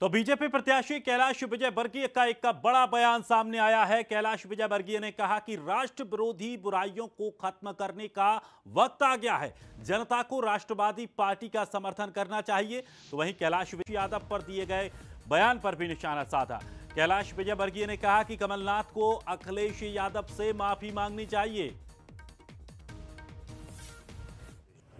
तो बीजेपी प्रत्याशी कैलाश विजयवर्गीय का एक बड़ा बयान सामने आया है। कैलाश विजयवर्गीय ने कहा कि राष्ट्र विरोधी बुराइयों को खत्म करने का वक्त आ गया है, जनता को राष्ट्रवादी पार्टी का समर्थन करना चाहिए। तो वहीं कैलाश यादव पर दिए गए बयान पर भी निशाना साधा। कैलाश विजयवर्गीय ने कहा कि कमलनाथ को अखिलेश यादव से माफी मांगनी चाहिए।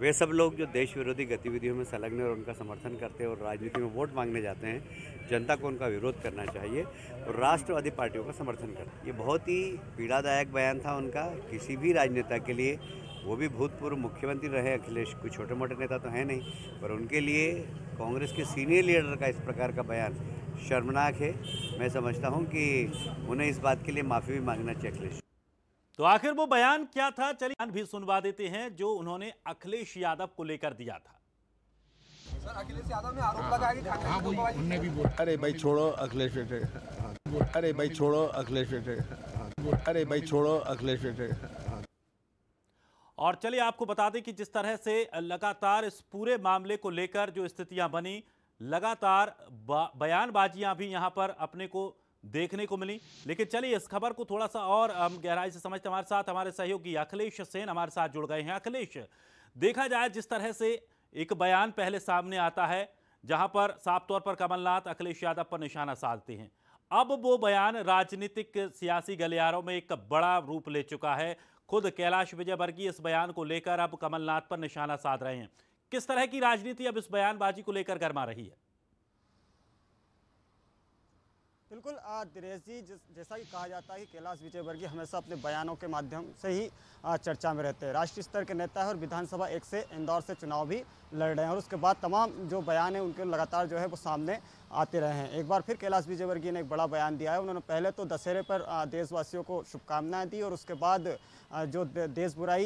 वे सब लोग जो देश विरोधी गतिविधियों में संलग्न और उनका समर्थन करते हैं और राजनीति में वोट मांगने जाते हैं, जनता को उनका विरोध करना चाहिए और राष्ट्रवादी पार्टियों का समर्थन करना। ये बहुत ही पीड़ादायक बयान था उनका, किसी भी राजनेता के लिए। वो भी भूतपूर्व मुख्यमंत्री रहे अखिलेश, कोई छोटे मोटे नेता तो हैं नहीं, पर उनके लिए कांग्रेस के सीनियर लीडर का इस प्रकार का बयान शर्मनाक है। मैं समझता हूँ कि उन्हें इस बात के लिए माफ़ी भी मांगना चाहिए अखिलेश। तो आखिर वो बयान क्या था, चलिए बयान भी सुनवा देते हैं जो उन्होंने अखिलेश यादव को लेकर दिया था। सर, अखिलेश यादव ने आरोप लगाया कि उन्होंने भी बोला, अरे भाई छोड़ो अखिलेश, अरे भाई छोड़ो अखिलेश, अरे भाई छोड़ो अखिलेश। और चलिए आपको बता दें कि जिस तरह से लगातार इस पूरे मामले को लेकर जो स्थितियां बनी, लगातार बयानबाजियां भी यहां पर अपने को देखने को मिली। लेकिन चलिए इस खबर को थोड़ा सा और गहराई से समझते हैं। हमारे साथ हमारे सहयोगी अखिलेश सेन हमारे साथ जुड़ गए हैं। अखिलेश, देखा जाए जिस तरह से एक बयान पहले सामने आता है जहां पर साफ तौर पर कमलनाथ अखिलेश यादव पर निशाना साधते हैं, अब वो बयान राजनीतिक सियासी गलियारों में एक बड़ा रूप ले चुका है। खुद कैलाश विजयवर्गीय इस बयान को लेकर अब कमलनाथ पर निशाना साध रहे हैं। किस तरह की राजनीति अब इस बयानबाजी को लेकर गरमा रही है? बिल्कुल दिनेश जी, जैसा कि कहा जाता है कि कैलाश विजयवर्गीय हमेशा अपने बयानों के माध्यम से ही चर्चा में रहते हैं। राष्ट्रीय स्तर के नेता है और विधानसभा एक से इंदौर से चुनाव भी लड़ रहे हैं और उसके बाद तमाम जो बयान है उनके लगातार जो है वो सामने आते रहे हैं। एक बार फिर कैलाश विजयवर्गीय ने एक बड़ा बयान दिया है। उन्होंने पहले तो दशहरे पर देशवासियों को शुभकामनाएं दी और उसके बाद जो देश बुराई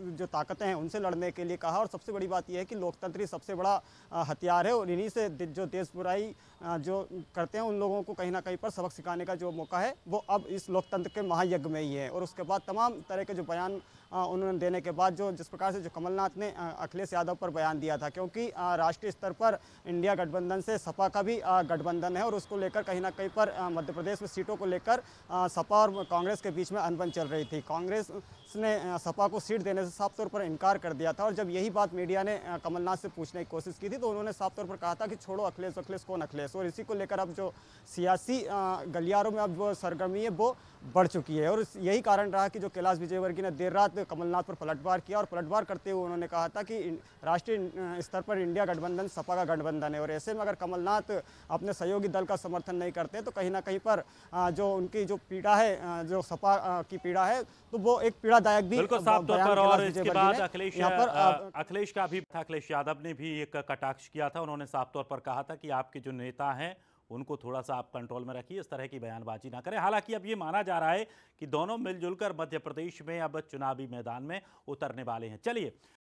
जो ताकतें हैं उनसे लड़ने के लिए कहा। और सबसे बड़ी बात यह है कि लोकतंत्र ही सबसे बड़ा हथियार है और इन्हीं से जो देश बुराई जो करते हैं उन लोगों को कहीं ना कहीं पर सबक सिखाने का जो मौका है वो अब इस लोकतंत्र के महायज्ञ में ही है। और उसके बाद तमाम तरह के जो बयान उन्होंने देने के बाद जो जिस प्रकार से जो कमलनाथ ने अखिलेश यादव पर बयान दिया था, क्योंकि राष्ट्रीय स्तर पर इंडिया गठबंधन से सपा का भी गठबंधन है और उसको लेकर कहीं ना कहीं पर मध्य प्रदेश में सीटों को लेकर सपा और कांग्रेस के बीच में अनबन चल रही थी। कांग्रेस ने सपा को सीट देने से साफ तौर पर इनकार कर दिया था और जब यही बात मीडिया ने कमलनाथ से पूछने की कोशिश की थी तो उन्होंने साफ तौर पर कहा था कि छोड़ो अखिलेश, अखिलेश कौन अखिलेश। और इसी को लेकर अब जो सियासी गलियारों में अब वो सरगर्मी है वो बढ़ चुकी है और यही कारण रहा कि जो कैलाश विजयवर्गीय ने देर रात कमलनाथ पर पलटवार किया और पलटवार करते हुए उन्होंने कहा था कि राष्ट्रीय स्तर पर इंडिया गठबंधन सपा का गठबंधन है और ऐसे में अगर कमलनाथ अपने सहयोगी दल का समर्थन नहीं करते तो कहीं ना कहीं पर जो उनकी जो पीड़ा है, जो सपा की पीड़ा है, तो वो एक पीड़ादायक भी अखिलेश का भी था। अखिलेश यादव ने भी एक कटाक्ष किया था, उन्होंने साफ तौर पर कहा था कि आपके जो नेता हैं उनको थोड़ा सा आप कंट्रोल में रखिए, इस तरह की बयानबाजी ना करें। हालांकि अब ये माना जा रहा है कि दोनों मिलजुल कर मध्य प्रदेश में अब चुनावी मैदान में उतरने वाले हैं। चलिए